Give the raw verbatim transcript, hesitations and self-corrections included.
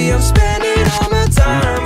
I'm spending all my time.